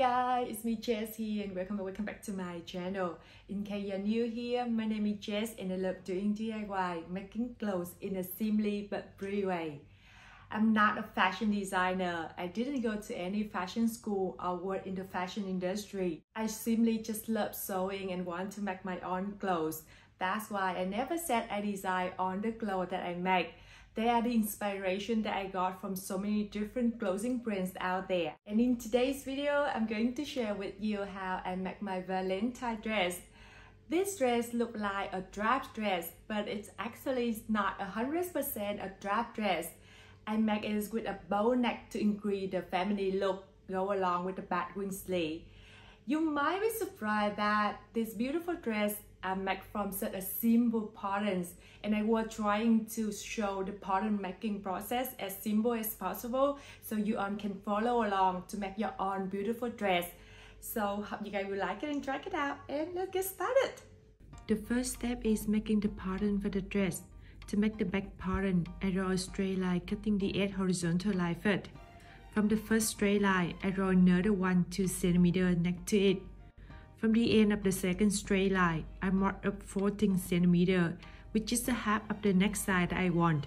guys, it's me Jess here and welcome back to my channel. In case you're new here, my name is Jess and I love doing DIY, making clothes in a simple but pretty way. I'm not a fashion designer. I didn't go to any fashion school or work in the fashion industry. I simply just love sewing and want to make my own clothes. That's why I never said I design on the clothes that I make. They are the inspiration that I got from so many different clothing brands out there. And in today's video, I'm going to share with you how I make my Valentine dress. This dress looks like a draft dress, but it's actually not 100% a draft dress. I make it with a bow neck to increase the feminine look, go along with the batwing sleeve. You might be surprised that this beautiful dress I make from such a simple patterns, and I was trying to show the pattern making process as simple as possible so you all can follow along to make your own beautiful dress. So hope you guys will like it and check it out, and let's get started. The first step is making the pattern for the dress. To make the back pattern, I draw a straight line cutting the edge horizontal line first. From the first straight line, I draw another 1-2 centimeter next to it. From the end of the second straight line, I mark up 14 cm, which is the half of the next size that I want.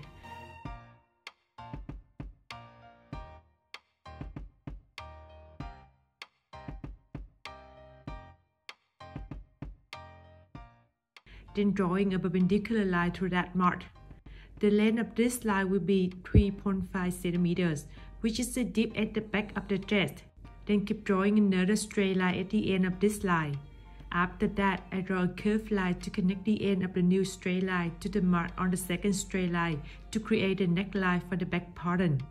Then drawing a perpendicular line through that mark. The length of this line will be 3.5 cm, which is the dip at the back of the dress. Then keep drawing another straight line at the end of this line. After that, I draw a curved line to connect the end of the new straight line to the mark on the second straight line to create a neckline for the back pattern.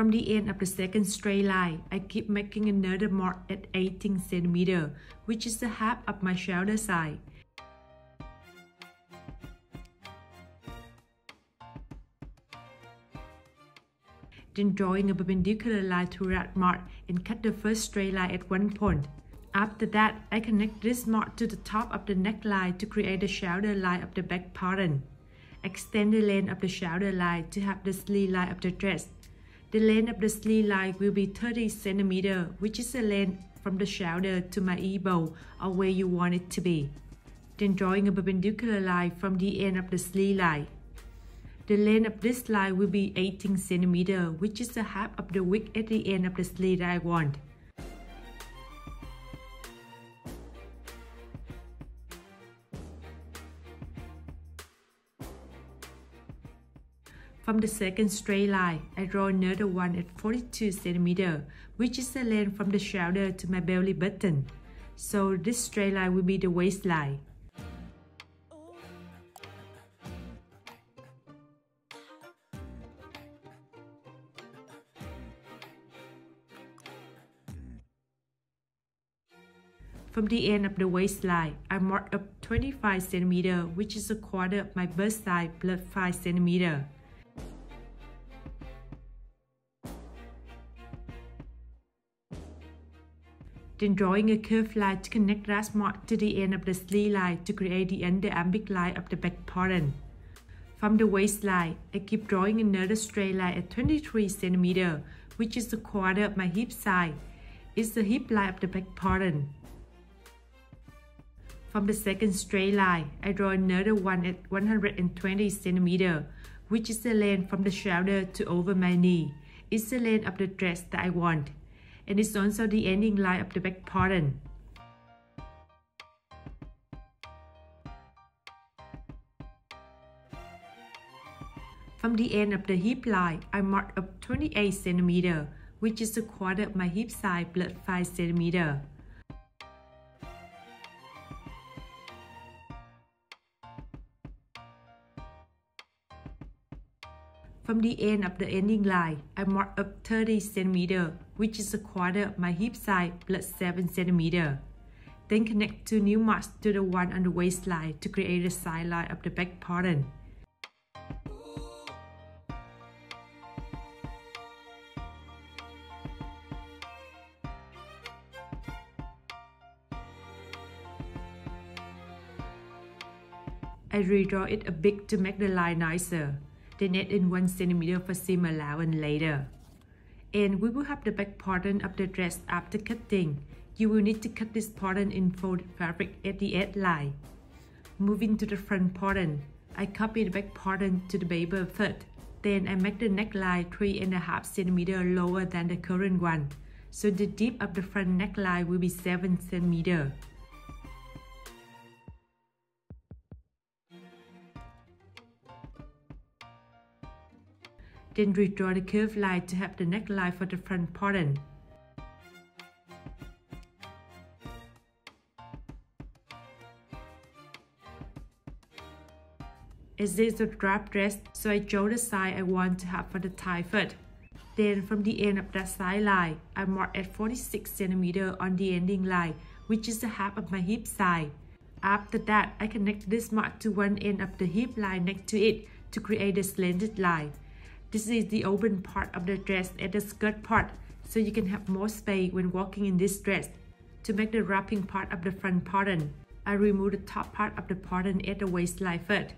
From the end of the second straight line, I keep making another mark at 18 cm, which is the half of my shoulder side. Then drawing a perpendicular line through that mark and cut the first straight line at one point. After that, I connect this mark to the top of the neckline to create the shoulder line of the back pattern. Extend the length of the shoulder line to have the sleeve line of the dress. The length of the sleeve line will be 30 cm, which is the length from the shoulder to my elbow, or where you want it to be. Then drawing a perpendicular line from the end of the sleeve line. The length of this line will be 18 cm, which is the half of the width at the end of the sleeve that I want. From the second straight line, I draw another one at 42 cm, which is the length from the shoulder to my belly button. So this straight line will be the waistline. From the end of the waistline, I mark up 25 cm, which is a quarter of my bust size plus 5 cm. Then drawing a curved line to connect that mark to the end of the sleeve line to create the underarm big line of the back pattern. From the waistline, I keep drawing another straight line at 23 cm, which is the quarter of my hip side. It's the hip line of the back pattern. From the second straight line, I draw another one at 120 cm, which is the length from the shoulder to over my knee. It's the length of the dress that I want. And it's also the ending line of the back pattern. From the end of the hip line, I mark up 28 cm, which is the quarter of my hip side plus 5 cm. From the end of the ending line, I mark up 30 cm, which is a quarter of my hip side plus 7 cm. Then connect two new marks to the one on the waistline to create a sideline of the back pattern. I redraw it a bit to make the line nicer, then add in 1 cm for seam allowance later. And we will have the back pattern of the dress after cutting. You will need to cut this pattern in fold fabric at the edge line. Moving to the front pattern, I copy the back pattern to the paper third. Then I make the neckline 3.5 cm lower than the current one, so the depth of the front neckline will be 7 cm. Then redraw the curved line to have the neckline for the front pattern. As this is a drab dress, so I draw the side I want to have for the tie first. Then from the end of that side line, I mark at 46 cm on the ending line, which is the half of my hip side. After that, I connect this mark to one end of the hip line next to it to create a slanted line. This is the open part of the dress at the skirt part, so you can have more space when walking in this dress. To make the wrapping part of the front pattern, I remove the top part of the pattern at the waistline first.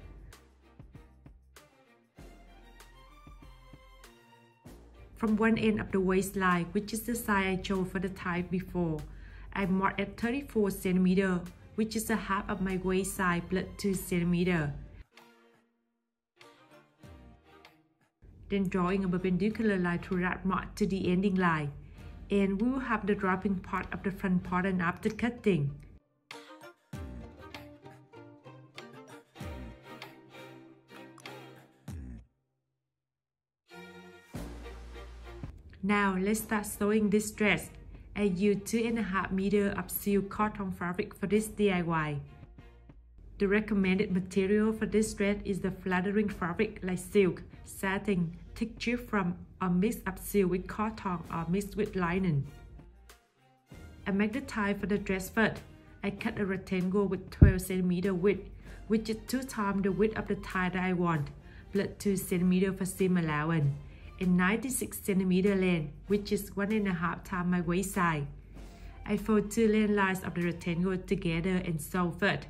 From one end of the waistline, which is the side I chose for the tie before, I mark at 34 cm, which is the half of my waist side plus 2 cm. Then drawing a perpendicular line to that mark to the ending line. And we will have the dropping part of the front pattern after cutting. Now let's start sewing this dress. I used 2.5 meters of silk cotton fabric for this DIY. The recommended material for this dress is the flattering fabric like silk, satin, texture from or mix of silk with cotton or mixed with linen. I make the tie for the dress first. I cut a rectangle with 12 cm width, which is 2 times the width of the tie that I want, plus 2 cm for seam allowance, and 96 cm length, which is 1.5 times my waist size. I fold 2 length lines of the rectangle together and sew first.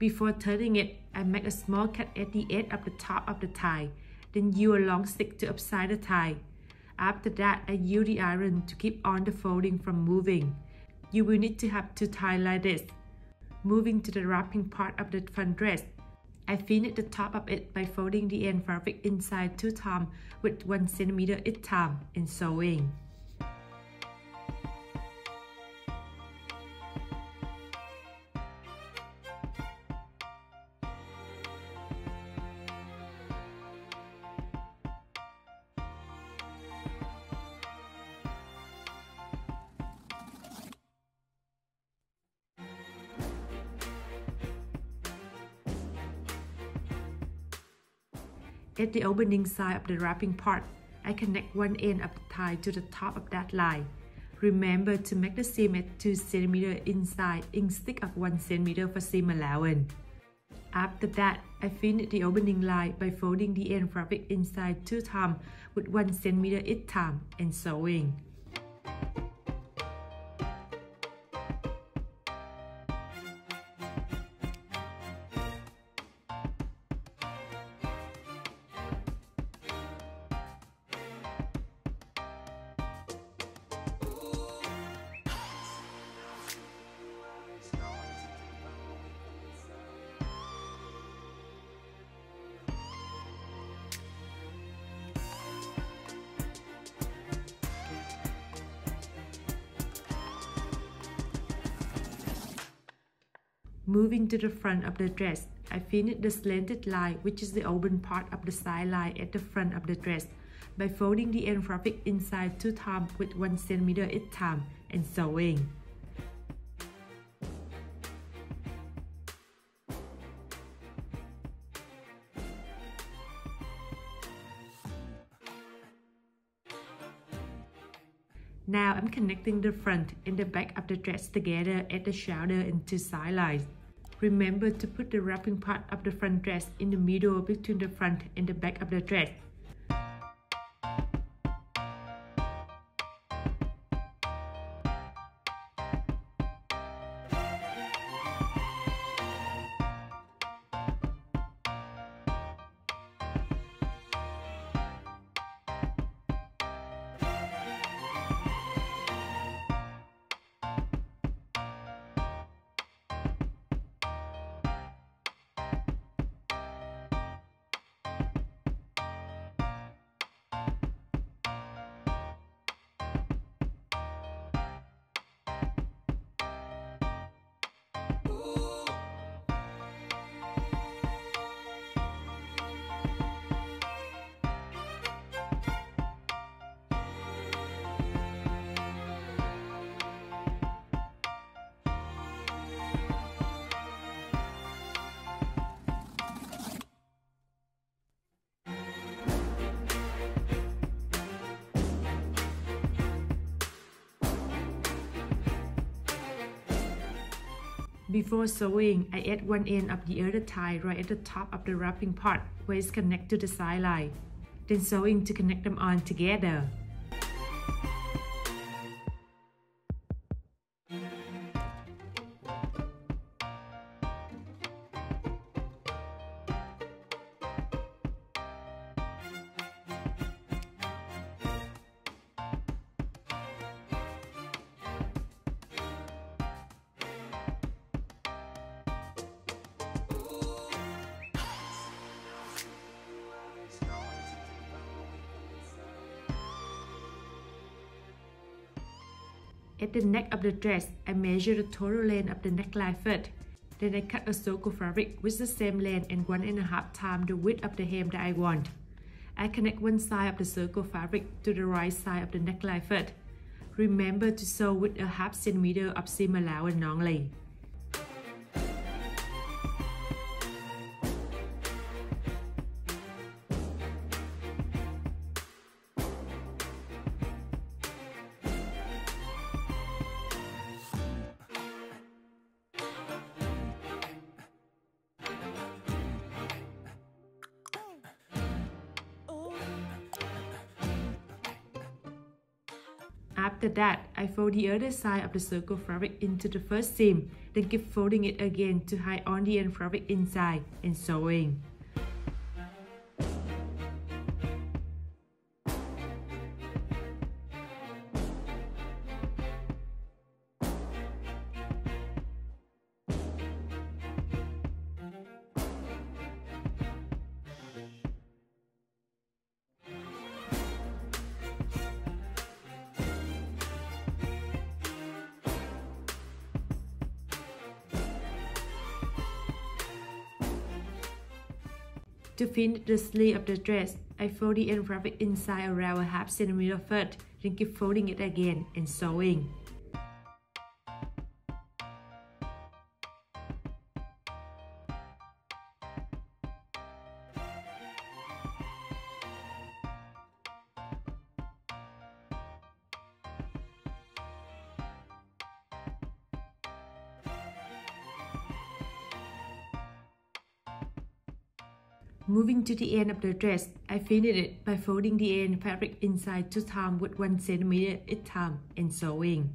Before turning it, I make a small cut at the edge of the top of the tie, then use a long stick to upside the tie. After that, I use the iron to keep on the folding from moving. You will need to have 2 ties like this. Moving to the wrapping part of the front dress, I finish the top of it by folding the end fabric inside 2 times with 1 cm each time and sewing. At the opening side of the wrapping part, I connect one end of the tie to the top of that line. Remember to make the seam at 2 cm inside instead of 1 cm for seam allowance. After that, I finish the opening line by folding the end fabric inside 2 times with 1 cm each time and sewing. Moving to the front of the dress, I finish the slanted line, which is the open part of the side line at the front of the dress, by folding the end fabric inside 2 times with 1 cm each time and sewing. Now I'm connecting the front and the back of the dress together at the shoulder into side lines. Remember to put the wrapping part of the front dress in the middle between the front and the back of the dress. Before sewing, I add one end of the other tie right at the top of the wrapping part where it's connected to the side line, then sewing to connect them on together. At the neck of the dress, I measure the total length of the neckline first. Then I cut a circle fabric with the same length and 1.5 times the width of the hem that I want. I connect one side of the circle fabric to the right side of the neckline first. Remember to sew with a 0.5 centimeter of seam allowance only. After that, I fold the other side of the circle fabric into the first seam, then keep folding it again to hide all the end fabric inside, and sewing. To finish the sleeve of the dress, I fold the end fabric inside around a 0.5 centimeter first, then keep folding it again and sewing. Moving to the end of the dress, I finish it by folding the end fabric inside 2 times with 1 centimeter each time and sewing.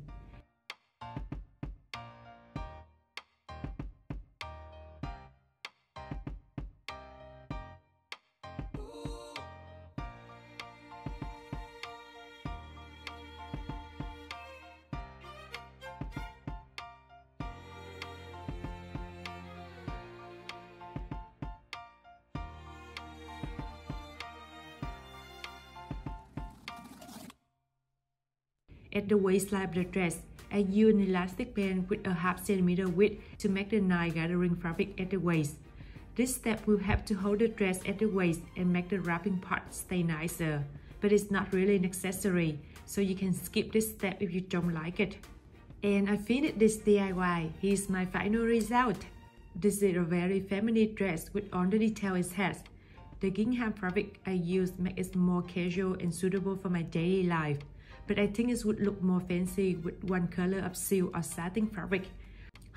At the waistline of the dress, I use an elastic band with a 0.5 centimeter width to make the nine gathering fabric at the waist. This step will help to hold the dress at the waist and make the wrapping part stay nicer, but it's not really necessary, so you can skip this step if you don't like it. And I finished this DIY. Here's my final result. This is a very feminine dress with all the detail it has. The gingham fabric I used makes it more casual and suitable for my daily life. but I think it would look more fancy with one color of silk or satin fabric.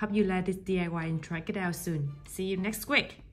Hope you like this DIY and try it out soon. See you next week!